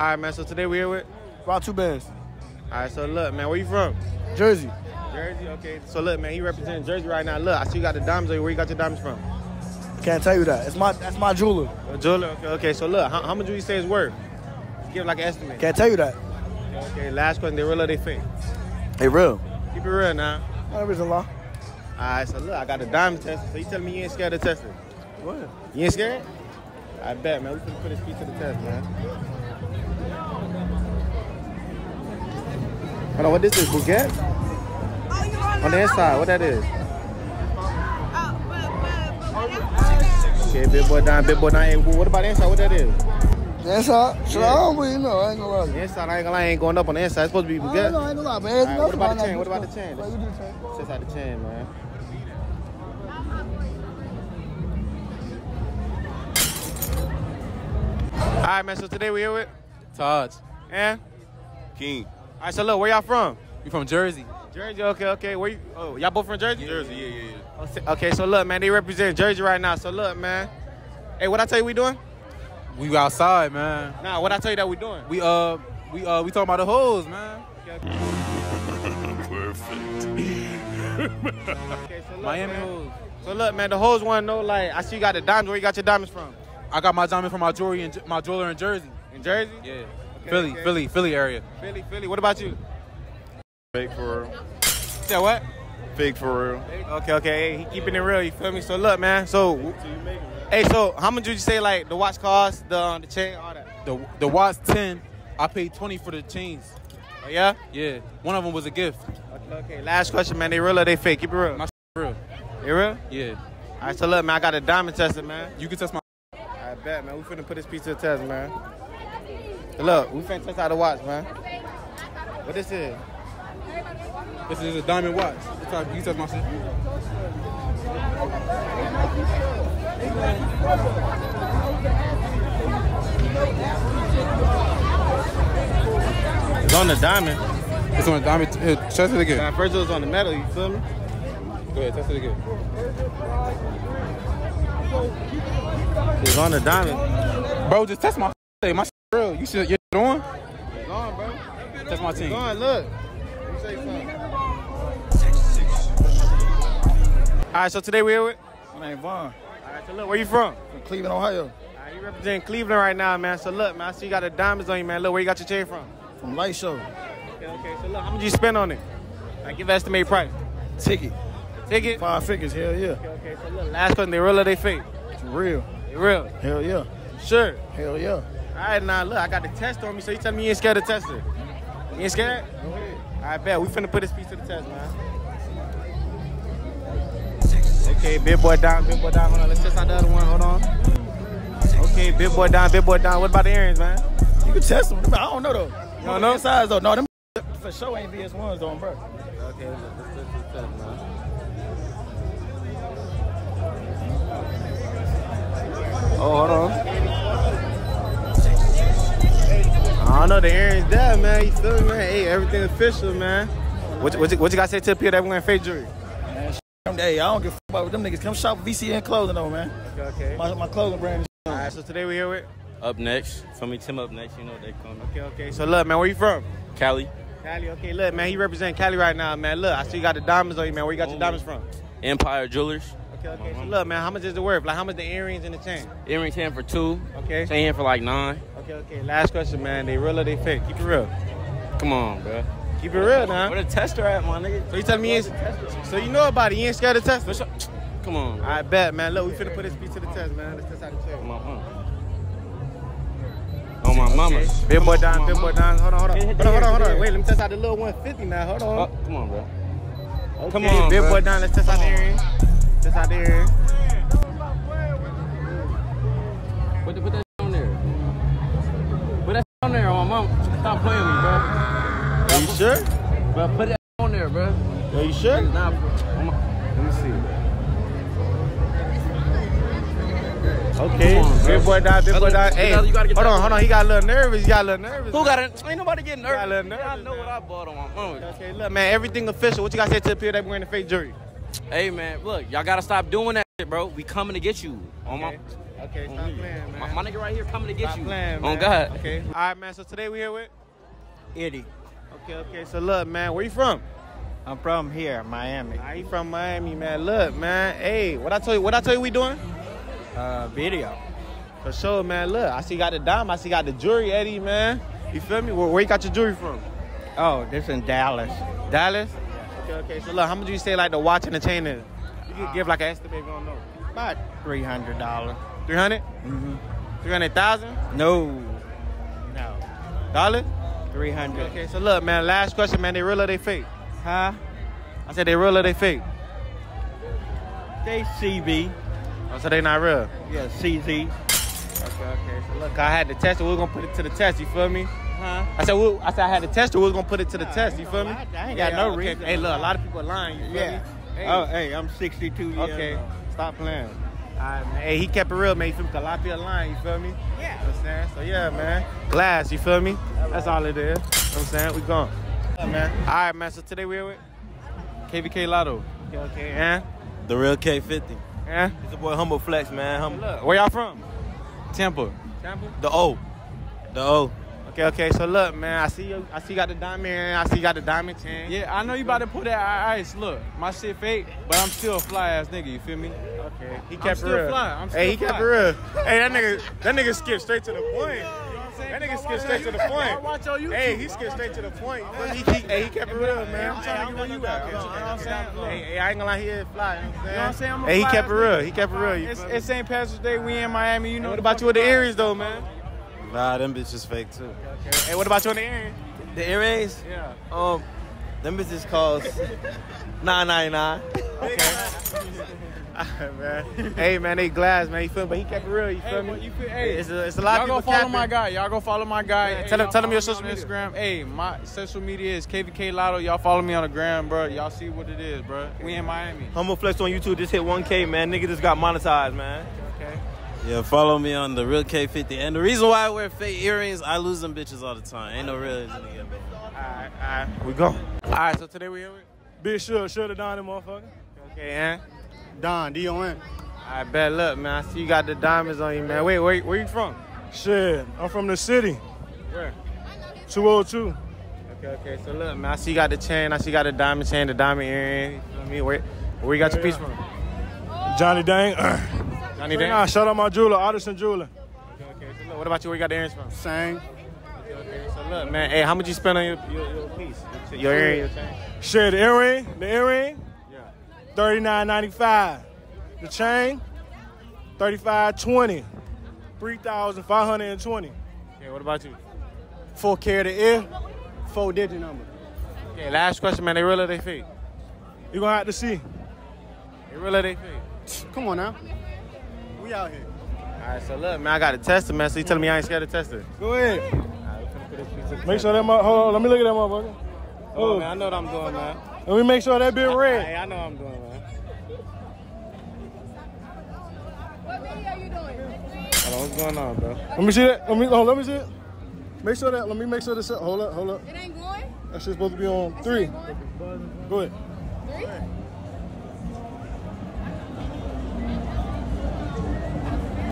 All right, man, so today we're here with? About two bands. All right, so look, man, where you from? Jersey. Jersey, okay. So look, man, he represents Jersey right now. Look, I see you got the diamonds. Where you got your diamonds from? Can't tell you that. That's my jeweler. A jeweler, okay, okay. So look, how much do you say it's worth? Give like an estimate. Can't tell you that. Okay, last question. They real or they fake? They real. Keep it real now. That was a lie. All right, so look, I got the diamond test. So you telling me you ain't scared to test it? What? You ain't scared? I bet, man. We can put this piece to the test, man. Hold on, what this is? Bugatti? Oh, on the inside, what that is? Oh, okay, big boy down. What about the inside? What that is? The inside? So yeah. I don't really know. I ain't gonna lie. The inside, I ain't going up on the inside. It's supposed to be Bugatti. I ain't gonna lie, man. Right, what about the chain? What about the chain? What do the chain? It's inside the chain, man. All right, man, so today we're here with? Taj. And? King. All right, so look, where y'all from? You from Jersey. Jersey, okay, okay. Where you? Oh, y'all both from Jersey? Jersey, yeah. Okay, so look, man, they represent Jersey right now. So look, man. Hey, what I tell you we doing? We outside, man. Nah, what I tell you that we doing? We talking about the hoes, man. Okay, okay. Perfect. Okay, so look, Miami hoes. So look, man, the hoes want to know, like, I see you got the diamonds. Where you got your diamonds from? I got my diamond from my jeweler in Jersey. In Jersey? Yeah. Okay, Philly, okay. Philly area. Philly. What about you? Fake for real. Yeah, what? Fake for real. Okay, okay. Hey, he keeping it real. You feel me? So look, man. So, hey, so how much would you say like the watch cost, the chain, all that? The watch 10. I paid 20 for the chains. Oh yeah? Yeah. One of them was a gift. Okay, okay. Last question, man. They real or they fake? Keep it real. My real. They real? Yeah. All right, so look, man. I got a diamond tested, man. You can test my. I bet, man. We finna put this piece to the test, man. Look, we finna test out the watch, man. What this is? This is a diamond watch. You touch my shit. It's on the diamond. It's on the diamond. Test it again. Nah, first it was on the metal, you feel me? Go ahead, test it again. It's on the diamond. Bro, just test my thing. My real. You should, you're on? It's on, bro. Test my team. It's on, look. Let me say something. All right, so today we're here with? My name Vaughn. All right, so look, where you from? From Cleveland, Ohio. All right, you representing Cleveland right now, man. So look, man, I see you got the diamonds on you, man. Look, where you got your chain from? From Light Show. Okay, okay. So look, how much you spend on it? Like, give an estimated price. Ticket. Ticket? 5 figures, hell yeah. Okay, okay, so look, last question, they real or they fake? It's real. They real? Hell yeah. Sure? Hell yeah. All right, now look, I got the test on me, so you tell me you ain't scared to test it. You ain't scared? Go ahead. All right, bet, we finna put this piece to the test, man. Okay, big boy down, hold on, let's test out the other one, hold on. Okay, big boy down, what about the earrings, man? You can test them, I don't know though. You don't know? Size though, no, them for sure ain't VS1s though, bro. Okay, let's test, man. Oh, hold on. I don't know, the earrings there, man. You feel me, man? Hey, everything official, man. What you got to say to the people that wearing fake jewelry? Man, hey, I don't give a fuck about with them niggas. Come shop VCN Clothing, though, man. Okay, okay. My clothing brand. All right, so today we're here with? Up Next. Tell me Tim Up Next, you know what they call me. Okay, okay. So, look, man, where you from? Cali. Cali, okay. Look, man, he represent Cali right now, man. Look, I see you got the diamonds on you, man. Where you got your diamonds from? Empire Jewelers. Okay, okay. So look, man, how much is it worth? Like, how much the earrings and the chain? Earrings hand for 2. Okay. Chain hand for like 9. Okay, okay. Last question, man. They real or they fake? Keep it real. Come on, bro. Keep it real, now. Where the tester at, my nigga? So you tell me, so you know about it? You ain't scared to test it? Come on, bro. I bet, man. Look, we finna put this piece to the test, man. Let's test out the chain. Come on. Oh my mama. Okay. Big boy down. Hold on. Wait, let me test out the little 150 now. Hold on. Oh, come on, bro. Okay. Come on, big boy down. Let's test out the earrings. That's out there. Put that on there. Put that on there, my mom. Stop playing with me, bro. You sure? Bro, put that on there, bro. Yo, you sure? Nah, bro. Let me see. Okay. Big boy died. Hey, hold on. He got a little nervous. Who got it? Ain't nobody getting nervous. I know what I bought on my phone. Okay, look, man. Everything official. What you got to say to the people that wearing the fake jewelry? Hey, man, look, y'all got to stop doing that shit, bro. We coming to get you. Okay. Okay, stop playing, man. My nigga right here coming to get stop you. Playing, man. On God. Okay. All right, man. So today we here with Eddie. Okay, okay. So look, man, where you from? I'm from here, Miami. Are you from Miami, man? Look, man. Hey, what I tell you we doing? Video. For sure, man. Look, I see you got the dime. I see you got the jewelry, Eddie, man. You feel me? Where you got your jewelry from? Oh, this in Dallas. Dallas? Okay, okay. So look, how much do you say like the watch and the chain is? You can give like an estimate, we don't know. About $300. 300? Mm-hmm. 300,000? No. No. Dollar? 300. Okay, so look, man, last question, man. They real or they fake? Huh? I said they real or they fake? They CB. Oh, so they not real? Yeah, CZ. Okay, okay. So look, I had to test it. We were gonna put it to the test, you feel me? Huh? I said I had to test it. We were gonna put it to the test, you feel me? I ain't got no reason. Hey, look, a lot of people are lying, you feel me? Hey. Oh, hey, I'm 62 years old. Okay, stop playing. All right, man. Hey, he kept it real, man. He from Calapia line, you feel me? Yeah. You know what I'm saying? So, yeah, man. Glass, you feel me? That's all it is. You know what I'm saying? We gone. Yeah, man. All right, man. So, today we're with KVK Lotto. Okay, okay. And? The real K50. And? It's a boy Humble Flex, man. Humble. Look, where y'all from? Temple. Temple? The O. The O. Okay, okay. So, look, man. I see you got the diamond. I see you got the diamond chain. Yeah, I know you about to put that ice. Look, my shit fake, but I'm still a fly-ass nigga. You feel me? Okay. He kept it real. Hey, he kept it real. Hey, that nigga skipped straight to the point. You know what I'm saying? That nigga skipped straight to the point. Watch on YouTube. Hey, he skipped straight to the point. Hey, he kept it real, man. I'm trying to get where you at. You know what I'm saying? Hey, I ain't gonna lie, he is fly. You know what I'm saying? Hey, he kept it real. He kept it real. It's St. Patrick's Day. We in Miami. You know what about you with the earrings, though, man? Nah, them bitches fake, too. Hey, what about you on the earrings? The earrings? Yeah. Them bitches cost $9.99. Okay. Man. Hey man, they glass, man. You feel me? But he kept it real. You feel me? You feel, hey, it's a lot of people. Y'all go follow my guy. Y'all go follow my guy. Yeah, hey, tell him your social media. Instagram. Hey, my social media is KVK Lotto. Y'all follow me on the gram, bro. Y'all see what it is, bro. We in Miami. Humble Flex on YouTube. Just hit 1K, man. Nigga just got monetized, man. Okay. Yeah, follow me on the real K50. And the reason why I wear fake earrings, I lose them bitches all the time. Ain't no real nigga. All right, we go. All right, so today we here with Big Sure the Don, motherfucker. Okay, and. Don, D-O-N. I bet, look, man. I see you got the diamonds on you, man. Wait, where you from? Shit, I'm from the city. Where? 202. Okay, okay. So, look, man, I see you got the chain. I see you got the diamond chain, the diamond earring. You know what I mean? Where you got your piece from? Johnny Dang. Johnny Dang? Nah, shout out my jeweler, Audison Jeweler. Okay, okay. So, look, what about you? Where you got the earrings from? Same. Okay, so, look, man, hey, how much you spend on your piece? Your earring, your chain? Shit, the earring? $39.95. The chain, $35.20. $3,520. Okay, what about you? 4K to ear, 4-digit number. Okay, last question, man. They real or they fake? You gonna have to see. They real or they fake? Come on now. We out here. All right, so look, man, I got to test it, man. So you telling me I ain't scared to test it? Go ahead. All right, make sure that motherfucker. Hold on, let me look at that motherfucker. Oh, man, I know what I'm doing, man. Let me make sure that bit red. Hey, I know what I'm doing, man. What video you doing? Hold on, what's going on, bro? Let me see that. Let me see it. Make sure that. Let me make sure this. Hold up. It ain't going? That shit's supposed to be on that three. Go ahead. Three?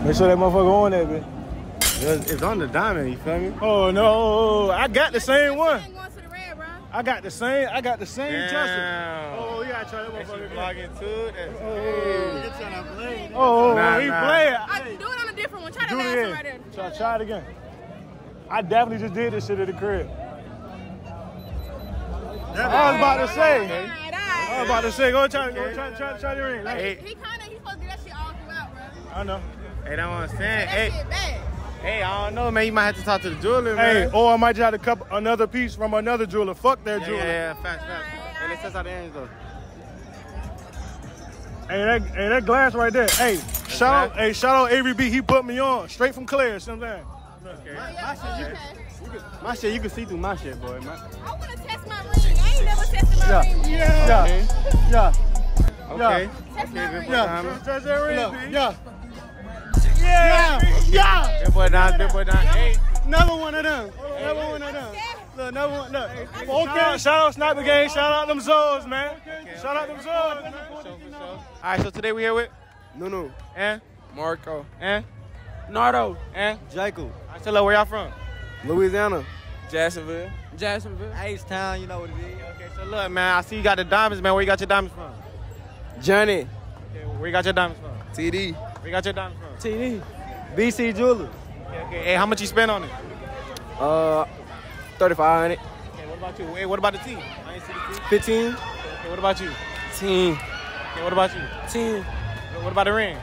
Make sure that motherfucker on that bit. It's on the diamond, you feel me? Oh, no. I got the same one. I got the same Joseph. Oh, you gotta try that motherfucker vlogging too. That's hey. Oh, nah, he playing. I do it on a different one. Try that last one right there. Try it again. I definitely just did this shit at the crib. I was about to say. Go try the ring. Like, he's supposed to do that shit all throughout, bro. I know. Hey, that's what I'm saying. Hey, I don't know, man. You might have to talk to the jeweler, man. Hey, or I might just have to cut another piece from another jeweler. Fuck that jeweler. Yeah, facts. Hey, let's test out the ends, though. Hey, that glass right there. Hey, shout out Avery B. He put me on straight from Claire. Sometimes. Okay. My shit, you can see through my shit, boy. I want to test my ring. I ain't never tested my ring. Okay. Test that ring, Yeah. That boy down. Hey, another one of them. Look. Okay. Shout out Sniper Gang. Shout out them Zoes, man. Shout out them Zoes. All right. So today we here with Nunu and Marco and Nardo. And? Jacob. All right, where y'all from? Louisiana. Jacksonville. Jacksonville. Ace Town, you know what it is. Okay, so look, man, I see you got the diamonds, man. Where you got your diamonds from? Journey. Okay, where you got your diamonds from? TD. Where you got your diamonds from? TD. BC Jewelers. Okay, okay. Hey, how much you spent on it? 3,500. Okay, what about you? Hey, what about the team? I ain't see the team. 15. Okay, what about you? 10. Okay, what about you? 10. What about the ring?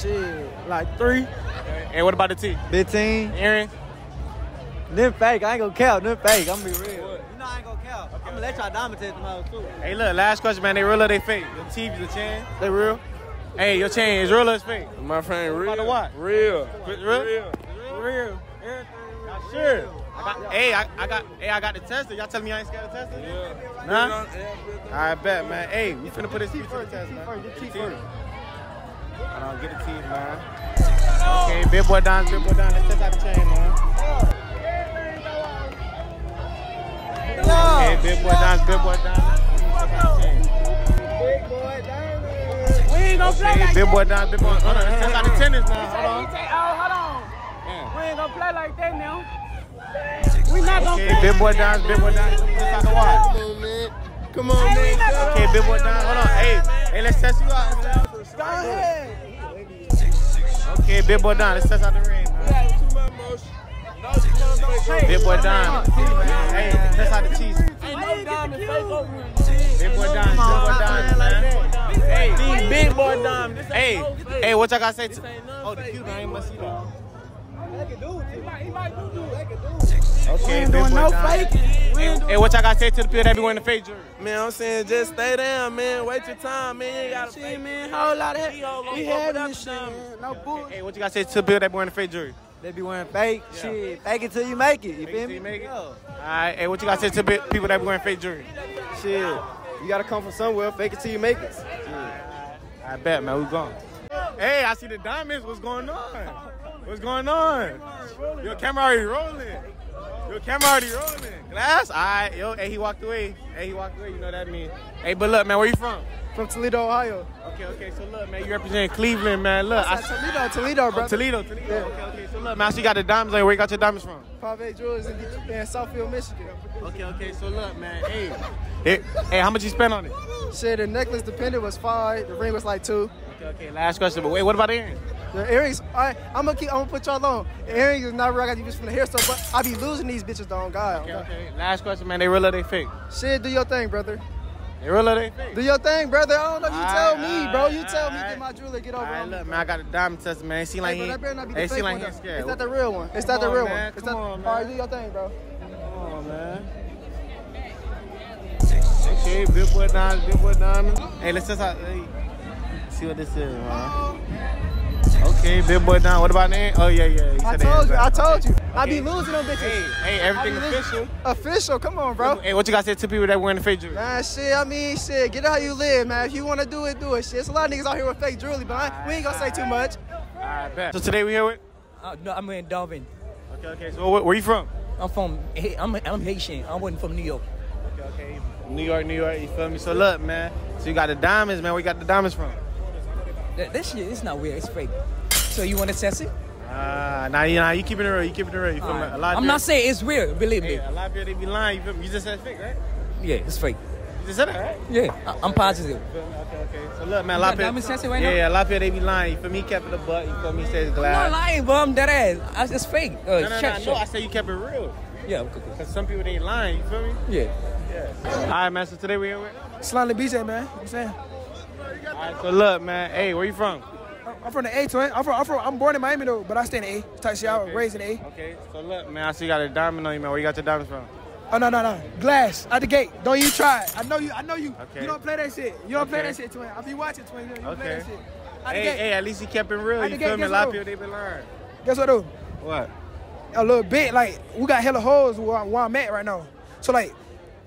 Shit, like 3. Okay. And what about the team? 15. Aaron? Them fake, I ain't gonna count. Them fake, I'm gonna be real. What? You know I ain't gonna count. Okay, I'm gonna let y'all diamond test them out too. Hey, look, last question, man. They real or they fake? Your teeth, your chain, they real? Hey, your chain is real or it's fake? My friend, real. About what? Real. Real? Real. Real. Everything sure. Real. I got the tester. Y'all telling me I ain't scared of testing? Yeah. Huh? I bet, man. Hey, we finna put this teeth first. Test, man. Get the teeth first. I don't get the teeth, man. Okay, big boy Don, big boy Don. Let's test out the chain, man. Okay, big boy Don, big boy Don. Big boy Don. We ain't gonna play like that. Big boy Don, big boy. Hold on, let's test out the tennis now. Hold on. Hold on. We ain't gonna play like that now. We not gonna okay, big boy Don, big boy Don. Come on, man. Okay, big boy Don, hold on. Hey, let's test you out. Go ahead. Okay, big boy Don, let's test out the ring, man. Big boy Don. Hey, test out the cheese. Big boy Don, big boy Don, man. Hey, big boy Don. Hey, what y'all gotta say to? Oh, the cute, I ain't must see that. Okay, big boy Don. Hey, what y'all gotta say to the people that be wearing the fake jersey? Man, I'm saying just stay down, man. Wait your time, man. You ain't gotta fake, man. Whole lot of that. We having this shit, man. No bullshit. Hey, what you gotta say to the people that be wearing the fake jersey? They be wearing fake shit. Fake it till you make it. You feel me? All right. Hey, what you gotta say to people that be wearing fake jersey? Shit, you gotta come from somewhere. Fake it till you make it. I bet, man. We gone. Hey, I see the diamonds. What's going on? What's going on? Your camera already rolling. Your camera already rolling. Glass? All right, yo. Hey, he walked away. Hey, he walked away. You know what that means. Hey, but look, man, where you from? From Toledo, Ohio. Okay, okay. So look, man, you represent Cleveland, man. Look, Toledo, bro. Toledo. Yeah. Okay, okay. So look, man, so you got the diamonds. Like, where you got your diamonds from? Pax Jewelers in Southfield, Michigan. Okay, okay. So look, man. Hey, how much you spent on it? Shit, the necklace dependent was 5. The ring was like 2. Okay, okay. Last question, but wait, what about the earrings? The earrings, all right, I'm gonna put y'all on. The earrings is not real, I got you just from the hair stuff, but I be losing these bitches though, on God. Okay, okay. Last question, man, they real or they fake? Shit, do your thing, brother. They real or they fake? Do your thing, brother. I don't know, you tell me, bro. You tell me, get my jewelry, get over on me. Look, man, I got a diamond test, man. It seem like he's scared. It's not the real one. It's not the real one. It's not. All right, do your thing, bro. Come on, man. Okay, big boy diamond, big boy diamond. Hey, let's just see what this is, man. Okay, big boy down. What about name? Oh yeah, yeah. I told you. Okay. I be losing them bitches. Hey, everything official. Official, come on, bro. Hey, what you guys say to people that wearing the fake jewelry? Man, shit. I mean, shit. Get it how you live, man. If you wanna do it, do it. Shit. It's a lot of niggas out here with fake jewelry, but we ain't gonna say too much. I bet. So today we here with? No, I'm in Dalvin. Okay, okay. So where you from? I'm Haitian. I wasn't from New York. Okay, okay. New York. You feel me? So look, man. So you got the diamonds, man. Where you got the diamonds from? This shit, it's not weird. It's fake. So you want to test it? Nah, you keeping it real. You keeping it real. You feel me? I'm not saying it's weird. Believe me. A lot of people, they be lying. You feel me? You just said it's fake, right? Yeah, it's fake. You just said that, right? Yeah, I'm positive. Okay, okay. So look, man, a lot of people. Yeah, a lot of people, they be lying. You feel me? He kept it a butt. You feel me? He said it's glass. I'm not lying, bro. I'm dead ass. It's fake. No, I said you kept it real. Yeah, because some people, they lying. You feel me? Yeah. Yeah. All right, man. So today we here with? Slowly BJ, man. You know what I'm saying? All right, so look, man. Hey, where you from? I'm from the A, twin. I'm born in Miami though, but I stay in the A. Type shit, I was raised in the A. Okay, so look, man. I see you got a diamond on you, man. Where you got your diamonds from? Oh no, glass out the gate. Don't you try it. I know you. Okay. You don't play that shit. You don't play that shit, twin. If you watch it, twin, you don't play that shit. Hey, at least he kept it real. You feel me? A lot of people, they been lying. Guess what though? What? A little bit. Like we got hella holes where I'm at right now. So like.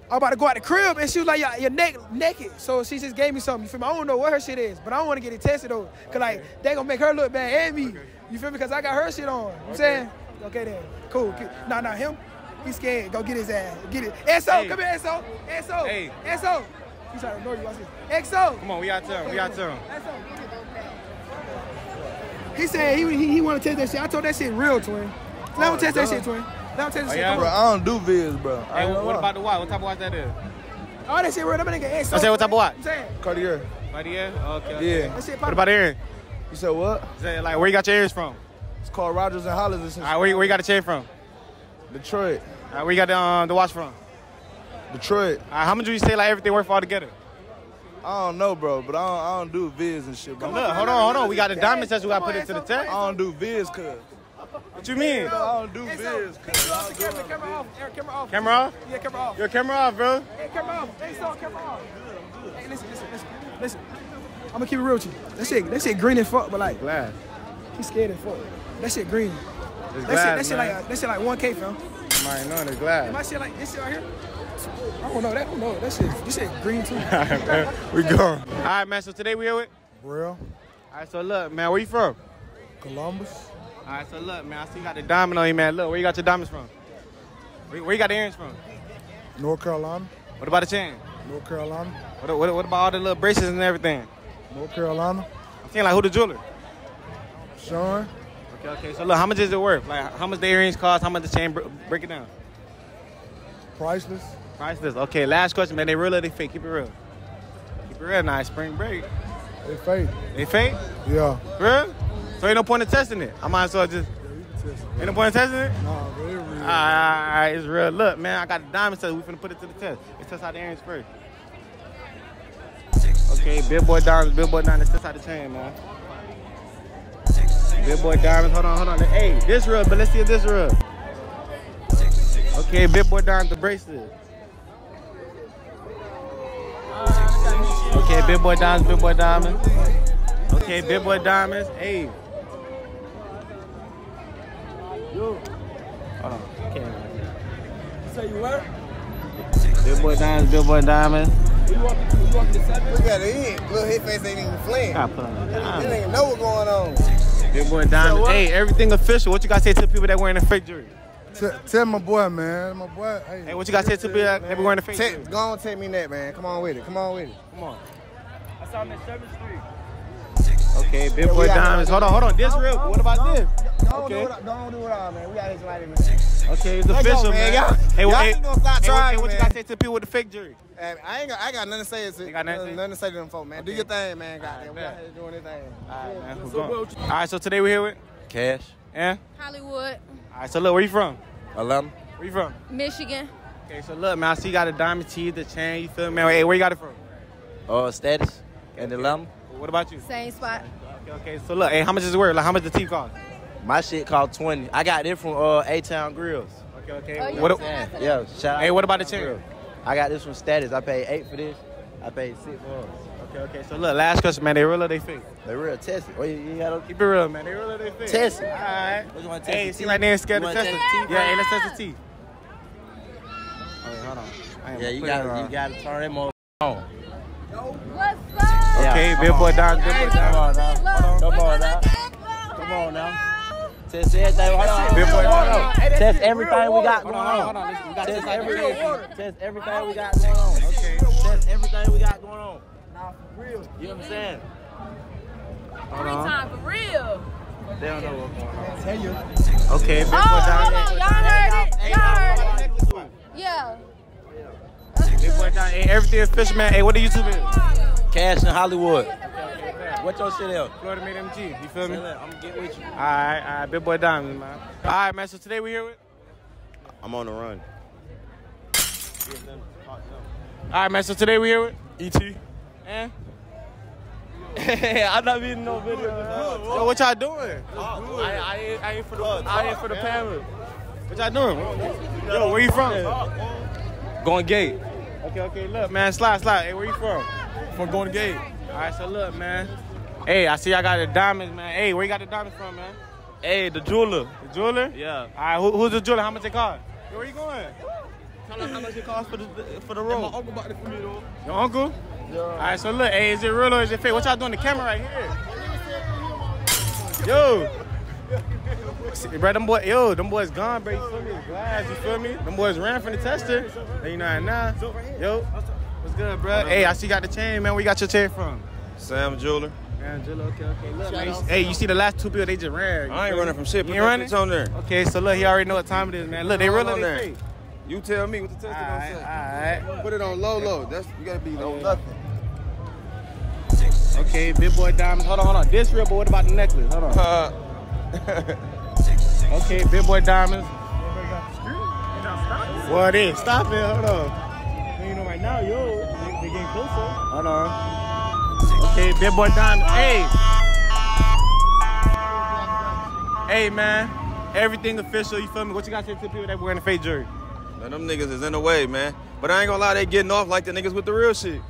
I'm about to go out the crib, and she was like, your neck naked. So she just gave me something, you feel me? I don't know what her shit is, but I don't want to get it tested, though. Because, like, they going to make her look bad and me. Okay. You feel me? Because I got her shit on. You know what I'm saying? Okay, then. Cool. Nah, him. He's scared. Go get his ass. Get it. XO, come here, XO. XO. Hey. XO. He's trying to ignore you. I said, XO. Come on, we out to him. XO. He said he want to test that shit. I told that shit real, twin. Let him test that shit, twin. Let him test that shit. Yeah. Bro, I don't do vids, bro. Hey, what about the watch? What type of watch that is? Oh, that shit real. That nigga ass. I said what type of watch? Cartier. Cartier? Okay. Yeah. That shit, what about Aaron? You said what? I said, like, where you got your ears from? It's called Rogers and Hollis. All right, where you got the chain from? Detroit. All right, where you got the watch from? Detroit. All right, how much do you say like everything worth all together? I don't know, bro, but I don't do vids and shit, bro. Look, hold on. We got the diamond test. We got to put it to the test. I don't do vids, cuz. What you mean? I don't do vids, cuz. Camera off. Camera off. Camera off? Yeah, camera off. Your camera off, bro. Hey, camera off. Hey, so camera off. Hey, listen. I'm going to keep it real with you. That shit green as fuck, but like. Glad. He's scared as fuck. That shit green. It's glass, that shit like 1K, fam. Man, no, it's glass. My shit like this shit right here. I don't know that. I don't know that shit. This shit green too. All right, man. We gone. All right, man. So today we here with Brill. All right. So look, man. Where you from? Columbus. All right. So look, man. I see you got the diamond on you, man. Look, where you got your diamonds from? Where you got the earrings from? North Carolina. What about the chain? North Carolina. What about all the little braces and everything? North Carolina. I'm saying like who the jeweler? Sean. Okay. So look, how much is it worth? Like how much the earrings cost? How much the chain? Break it down. Priceless. Priceless. Okay, last question, man. They real or they fake? Keep it real. Keep it real. Nice spring break. They fake. They fake? Yeah. For real? So ain't no point in testing it. I might as well just. Yeah, you can test it. Ain't no point in testing it? Nah, but it's real. All right, it's real. Look, man, I got the diamond test. We finna put it to the test. Let's test out the earrings first. Okay, billboard diamonds, billboard diamonds. Let's test out the chain, man. Billboard diamonds. Hold on. Hey, this real, but let's see if this real. Okay, billboard diamonds, the bracelet. Okay, big boy diamonds, big boy diamonds. Okay, big boy diamonds. Hey. Yo. Hold on. So you what? Big boy diamonds. You walk the subject? Look at it. Little hit face ain't even playing. They don't even know what's going on. Big boy diamonds. So hey, everything official. What you got to say to the people that wearing the fake jewelry? Tell my boy, man. My boy. Hey, what you got to say to people that wearing the fake jewelry? Go on, take me that, man. Come on with it. Come on. I saw him at 7th Street. Okay, big boy diamonds. Hold on. This real. What about this? Don't do it all, man. We got this light in the. Okay, it's official, man. Y'all ain't gonna stop trying, man. What you got to say to people with the fake jewelry? I got nothing to say to them folks, man. Do your thing, man. Goddamn, we out here doing this thing. All right, man. All right, so today we're here with Cash. Yeah? Hollywood. All right, so look, where you from? Atlanta. Where you from? Michigan. Okay, so look, man, I see you got a diamond teeth, the chain, you feel me? Hey, where you got it from? Status and Atlanta. What about you? Same spot. Okay, so look, hey, how much is it worth? Like, how much the teeth cost? My shit cost 20. I got it from A Town Grills. Okay. Oh, yeah, shout out. Hey, what about the chain? I got this from Status. I paid 8 for this. I paid 6 for it. Okay. So look, last question, man. They real or they fake? They real. Test it. You gotta keep it real, man. They real or they fake? Test it. All right. What you want to test? Hey, seem like they're scared to test the teeth. Yeah, hey, let's test the teeth. Hold on. Yeah, you gotta turn them on. What's up? Okay, big boy down, big boy down. Come on now. Test everything. Hold on. Big boy down. Test everything we got going on. Test everything we got going on. Okay. Test everything we got going on. Nah, for real. You understand? Three times for real. They don't know what's going on. Tell you. Okay, big boy down. Hold on. Y'all heard it. Yeah. Big boy down. Hey, everything is official, man. Hey, what the YouTube is? Cash in Hollywood. What your shit is? FloridaMadeMG. You feel me? I'm gonna get with you. All right. Big boy diamonds, man. All right, man. So today we here with. I'm on the run. All right, man. So today we here with ET. Eh? I'm not even no video. Yo, what y'all doing? I ain't for the camera. What y'all doing? Yo, where you from? Going Gate. Okay, look, man, slide. Hey, where you from? From Going Gate. All right, so look, man. Hey, I see I got the diamonds, man. Hey, where you got the diamonds from, man? Hey, the jeweler. The jeweler? Yeah. All right, who's the jeweler? How much it cost? Yo, where you going? Tell us how much it cost for the road. My uncle bought it for me, though. Your uncle? Yeah. All right, so look, hey, is it real or is it fake? What y'all doing the camera right here? Yo, bro, them boys gone, bro. You feel me? Glass, you feel me? Them boys ran from the tester. You know now. Yo, what's good, bro? Hey, I see you got the chain, man. Where you got your chain from? Sam Jeweler. Angela, okay. Look, man, hey, you see the last two people, they just ran. I ain't running from shit. You ain't running? It's on there. Okay, so look, he already know what time it is, man. Look, they running on there. Feet. You tell me what the test is going to say. All right. Put it on low, low. That's, you got to be low, nothing. Okay, big boy diamonds. Hold on, hold on. This real, but what about the necklace? Hold on. Okay, big boy diamonds. What is? Stop it. Hold on. You know, right now, yo, they getting closer. Hold on. Okay, big boy diamonds. Hey. Hey, man. Everything official. You feel me? What you got to say to the people that wearing the fake jewelry? Man, them niggas is in the way, man. But I ain't gonna lie, they getting off like the niggas with the real shit.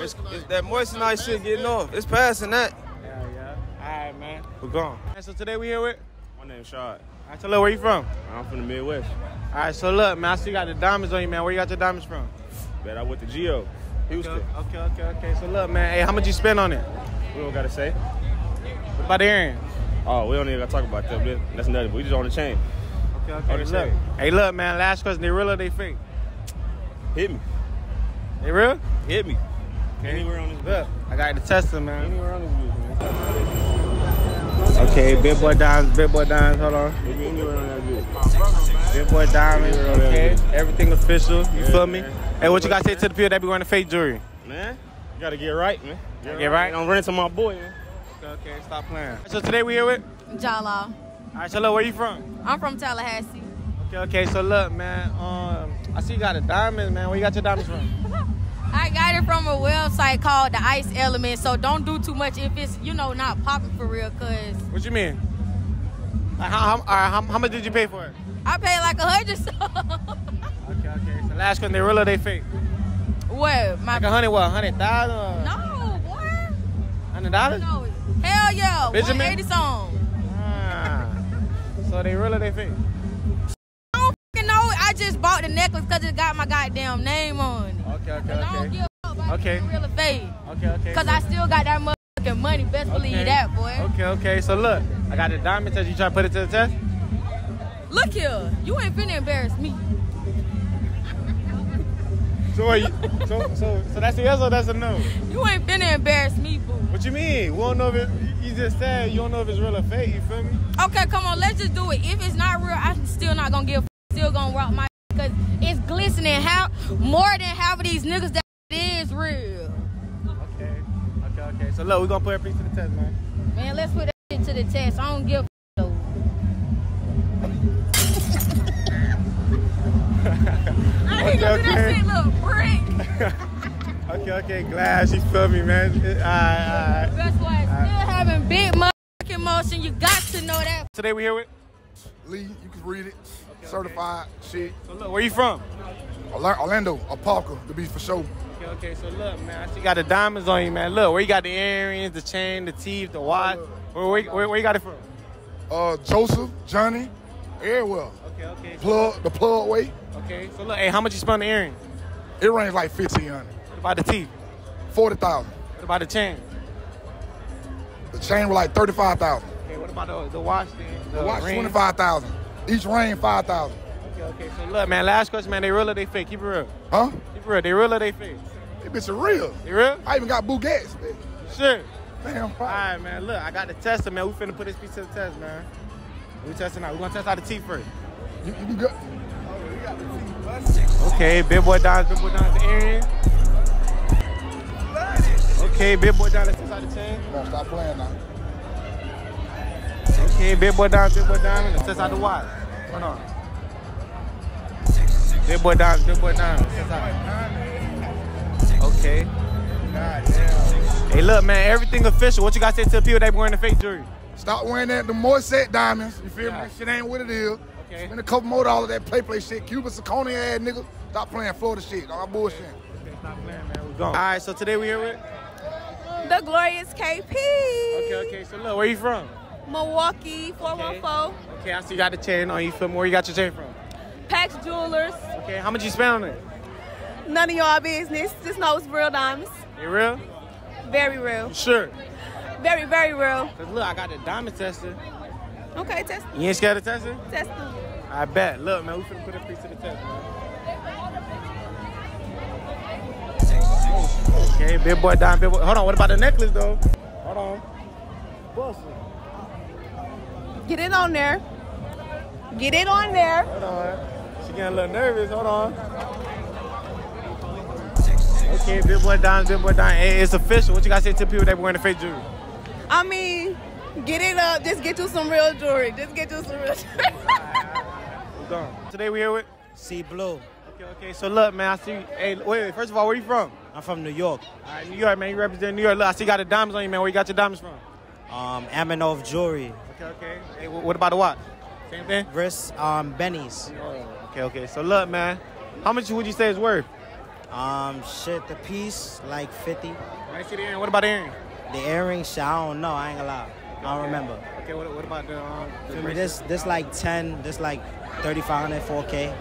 It's that moissanite shit getting off. It's passing that. Yeah, yeah. All right, man. We're gone. And so today we here with? My name's Sean. All right, so look, where you from? I'm from the Midwest. All right, so look, man, I see you got the diamonds on you, man. Where you got your diamonds from? Bet I went to G.O., Houston. Okay, okay, okay. So look, man, hey, how much you spend on it? We don't got to say. What about the earrings? Oh, we don't even got to talk about that. That's nothing. We just on the chain. Okay, okay. On the look. Chain. Hey, look, man, last question. They real or they fake? Hit me. They real? Hit me. Okay. Anywhere on this bit. I got to test him, man. Anywhere on this bit, man. Okay, big boy diamonds, big boy diamonds. Hold on. Anywhere on that bit. Big boy diamonds. Okay. Everything official. You feel me? Hey, what you got to say to the people that be wearing the fake jewelry? Man, you got to get right, man. Get right. I'm running to my boy, man. Okay, okay, stop playing. So today we here with? Jala. All right, so look, where you from? I'm from Tallahassee. Okay, okay, so look, man. I see you got a diamond, man. Where you got your diamonds from? I got it from a website called the Ice Element, so don't do too much if it's, you know, not popping for real, cuz. What you mean? Like, how much did you pay for it? I paid like 100, so. Okay, okay. So last one, they real or they fake? What? My like 100 what, 100,000? No, boy. $100? No. Hell yeah, Benjamin? 180 song. Ah. So they real or they fake? I don't fucking know. I just bought the necklace because it got my goddamn name on it. Okay, okay, don't give up about okay. Real or fake. Okay, okay. Because I still got that motherfucking money. Best believe that, boy. Okay, okay. So, look, I got the diamond test. You try to put it to the test? Look here. You ain't finna embarrass me. So that's a yes or that's a no? You ain't finna embarrass me, boo. What you mean? We don't know if it, you just said you don't know if it's real or fake. You feel me? Okay, come on. Let's just do it. If it's not real, I'm still not going to give a still going to rock my because it's glistening. How more than half of these niggas that is real. Okay, okay, okay. So look, we're gonna put everything to the test, man. Man, let's put that shit to the test. I don't give a though. I ain't gonna do that shit, little prick. Okay, okay, glad she feel me, man. Alright, alright. That's why still having big motherfucking motion. You got to know that. Today we here with Lee, you can read it. Okay, certified shit. So look, where you from? Orlando, Apalka, to be for sure. Okay, okay, so look, man, I see you got the diamonds on you, man. Look, where you got the earrings, the chain, the teeth, the watch. Where you got it from? Joseph, Johnny, Airwell. Okay, okay. The plug weight. Okay, so look, hey, how much you spend on the earrings? It ranges like 1,500. What about the teeth? 40,000. What about the chain? The chain was like 35,000. What about the watch thing? The watch, 25,000. Each ring, 5,000. Okay, okay. So look, man, last question, man. They real or they fake? Keep it real. Huh? Keep it real. They real or they fake? They bitch are real. They real? I even got Bugattis, bitch. Sure. Damn. All right, man. Look, I got the tester, man. We finna put this piece to the test, man. We testing out. We gonna test out the teeth first. You be good. Oh, we got the teeth. Okay, big boy dimes. Big boy dimes. The earring. Okay, big boy dimes. Let's test out the chain. Don't stop playing now. Okay, big boy diamond, let's test out the watch. Hold on. Big boy diamond, test out. Okay. Hey, look, man, everything official. What you got to say to the people that be wearing the fake jewelry? Stop wearing that, the more set diamonds. You feel me? Shit ain't what it is. Okay. Spend a couple more dollars that play shit. Cuba Ciccone ass nigga. Stop playing Florida shit. All bullshit. Okay, stop playing, man. We're gone. All right, so today we here with? The glorious KP. Okay, okay. So look, where you from? Milwaukee, 414. Okay, I see you got the chain on you. From where you got your chain from? Pax Jewelers. Okay, how much you spend on it? None of y'all business. Just know it's real diamonds. They real? Very real. You sure? Very, very real. Cause look, I got the diamond tester. Okay, test it. You ain't scared of testing? Test it. I bet. Look, man, we finna put a piece to the test, man. Okay, big boy diamond, big boy. Hold on, what about the necklace though? Hold Hold on. Bustle. Get it on there. Get it on there. Hold on. She getting a little nervous. Hold on. Okay, big boy down, big boy down. Hey, it's official. What you got to say to people that wearing the fake jewelry? I mean, get it up. Just get you some real jewelry. Just get you some real jewelry. We're gone. Today we're here with C BLU. Okay, so look, man, I see you. Hey, wait, first of all, where you from? I'm from New York. All right, New York, man, you represent New York. Look, I see you got the diamonds on you, man. Where you got your diamonds from? Aminoff Jewelry. Okay. Hey, what about the watch? Same thing? Wrist, Bennies. Oh, okay. So look, man, how much would you say it's worth? The piece, like 50. I see the earring. What about the earring? The earring, shit, I don't know. I ain't gonna lie. Okay. I don't remember. Okay, what about the This like 10, this like 3,500, 4K.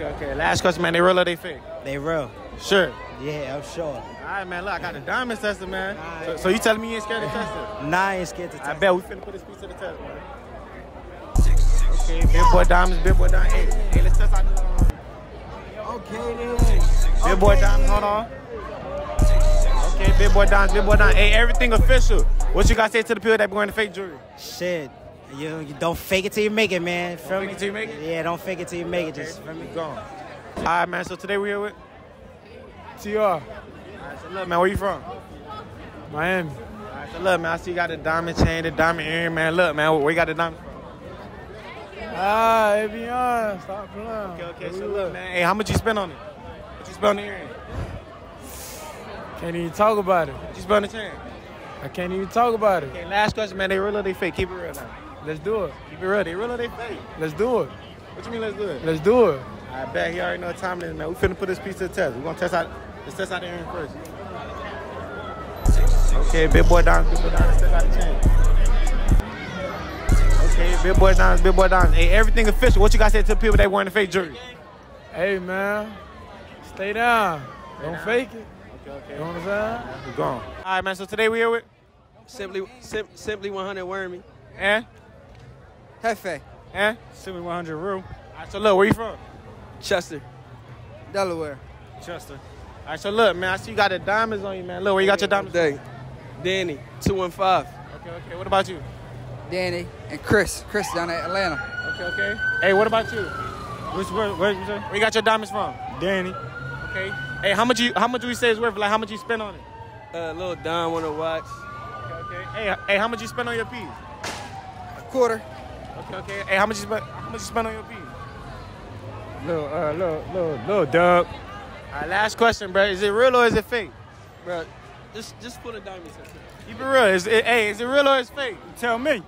Okay. Last question, man. They real or they fake? They real. Sure? Yeah, I'm sure. All right, man. Look, I got the diamond tester, man. Right. So you telling me you ain't scared to test it? Nah, I ain't scared to test it. I bet we finna put this piece to the test, man. Okay, big boy diamonds, big boy diamonds. Hey, let's test out this. Okay, then. Big boy diamonds, hold on. Okay, big boy diamonds, big boy diamonds. Hey, everything official. What you got to say to the people that be wearing the fake jewelry? Shit. You don't fake it till you make it, man. Don't fake it till you make it? Yeah, don't fake it till you make it. Just let me go. All right, man. So today we're here with TR. All right, so look, man, where you from? Miami. All right, so look, man, I see you got the diamond chain, the diamond earring, man. Look, man, where you got the diamond from? ABR. Stop playing. Okay, so look, man. Hey, how much you spend on it? What you spend on the earring? Can't even talk about it. What you spend on the chain? I can't even talk about it. Okay, last question, man. They real or they fake? Keep it real now. Let's do it. Keep it real. They real or they fake? Let's do it. What you mean let's do it? Let's do it. I bet he already know what time it is, man. We finna put this piece to the test. We're gonna test out the earring first. Okay, big boy down, big boy down. Let's test out the chain. Okay, big boy down, big boy down. Hey, everything official. What you gotta say to the people that wearing the fake jewelry? Hey, man, stay down. Don't fake it. Okay. You know what I'm saying? We're gone. All right, man. So today we here with Simply 100 Wormy. And? Hefe. And? Simply 100 Room. All right, so look, where you from? Chester, Delaware. Chester. All right, so look, man, I see you got the diamonds on you, man. Look, where you got your diamonds? Danny, 215. Okay. What about you? Danny and Chris. Chris down at Atlanta. Okay. Hey, what about you? Where you got your diamonds from? Danny. Okay. Hey, how much do we say is worth? Like, how much you spend on it? A little dime on a watch. Okay. Hey, how much you spend on your piece? A quarter. Okay. Hey, how much you spend on your piece? Little dub. All right, last question, bro. Is it real or is it fake? Bro, just put a diamond in. Keep it real. Is it real or is it fake? Tell me.